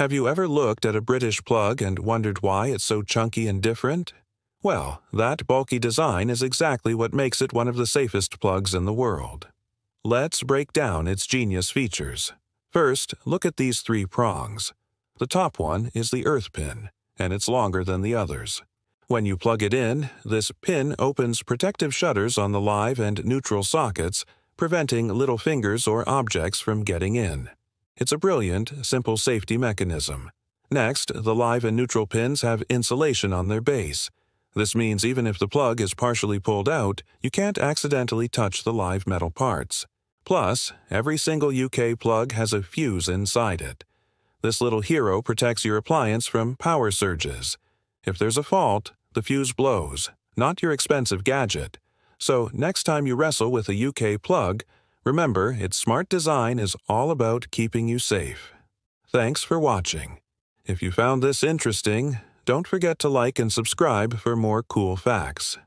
Have you ever looked at a British plug and wondered why it's so chunky and different? Well, that bulky design is exactly what makes it one of the safest plugs in the world. Let's break down its genius features. First, look at these three prongs. The top one is the earth pin, and it's longer than the others. When you plug it in, this pin opens protective shutters on the live and neutral sockets, preventing little fingers or objects from getting in. It's a brilliant, simple safety mechanism. Next, the live and neutral pins have insulation on their base. This means even if the plug is partially pulled out, you can't accidentally touch the live metal parts. Plus, every single UK plug has a fuse inside it. This little hero protects your appliance from power surges. If there's a fault, the fuse blows, not your expensive gadget. So next time you wrestle with a UK plug, remember, its smart design is all about keeping you safe. Thanks for watching. If you found this interesting, don't forget to like and subscribe for more cool facts.